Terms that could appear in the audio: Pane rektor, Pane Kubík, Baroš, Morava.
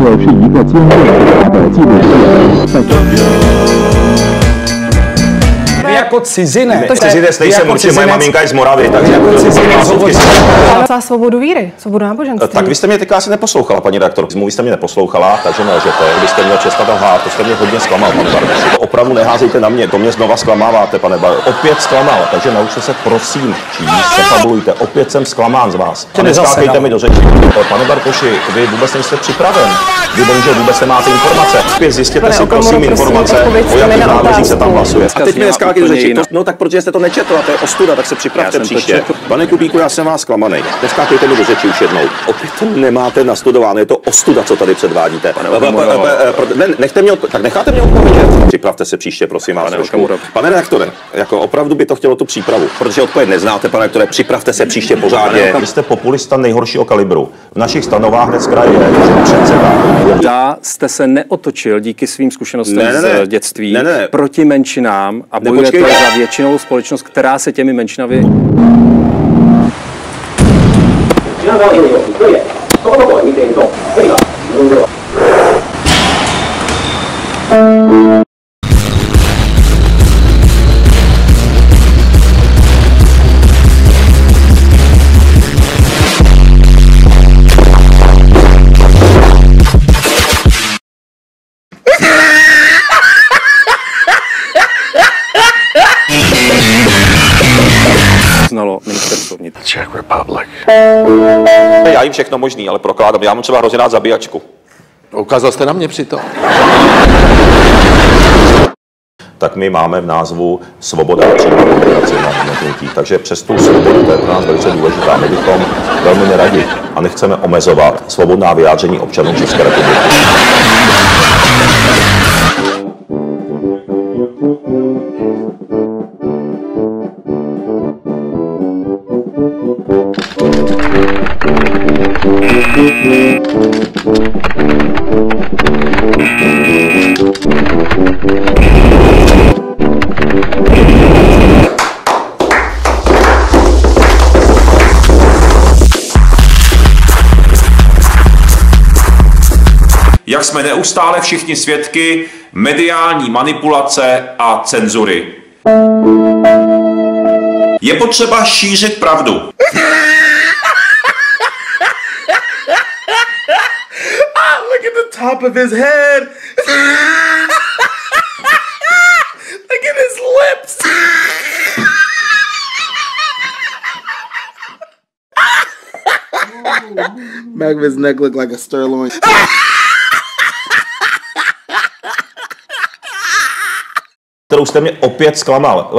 朋友是一个坚定的纪律之人。 Jako cizinec. Cizinec nejsem určitě, moje maminka je z Moravy, takže za svobodu víry, svobodu náboženství. Tak vy jste mě teďka asi neposlouchala, paní redaktor. Vy jste mě neposlouchala, takže nelžete. Vy jste měl čest lhát, to jste mě hodně zklamal, pane Baroš. To opravdu neházejte na mě, to mě znova zklamáváte, pane Baroš. Opět zklamal, takže naučte se prosím číst, fabulujte. Opět jsem zklamán z vás. Neskákejte mi do řeči. Pane Baroši, vy vůbec nejste připraven. Vy bohužel vůbec nemáte informace. Zjistěte si prosím informace, o jakých návrzích se tam hlasuje. A teď mi neskákejte do řeči. No tak protože jste to nečetl, a to je ostuda, tak se připravte příště. Pane Kubíku, já jsem vás zklamanej. Neskákejte mi do řeči už jednou. Opět to nemáte nastudováno, je to ostuda, co tady předvádíte. Nechte mě, tak necháte mě odpovědět. Připravte se příště, prosím vás. Pane rektore, jako opravdu by to chtělo tu přípravu, protože odpověď neznáte, pane rektore, připravte se příště pořádně. Vy jste populista nejhoršího kalibru. V našich stanovách dneska je předseda. Dá jste se neotočil díky svým zkušenostem z dětství proti menšinám a bojujete za většinou společnost, která se těmi menšinami... Czech Republic. Já jim všechno možný, ale prokládám, já mám třeba hrozně rád zabíjačku. Ukázal jste na mě přitom. Tak my máme v názvu svoboda přímé komunikace na jednotnutí. Takže přes tu svobodu, to je pro nás velice důležitá, my bychom velmi neradi a nechceme omezovat svobodná vyjádření občanů České republiky. Jak jsme neustále všichni svědky mediální manipulace a cenzury. Je potřeba šířit pravdu. Look at the top of his head. Look at his lips. Back of his neck looked like a sirloin. Kterou jste mě opět zklamal.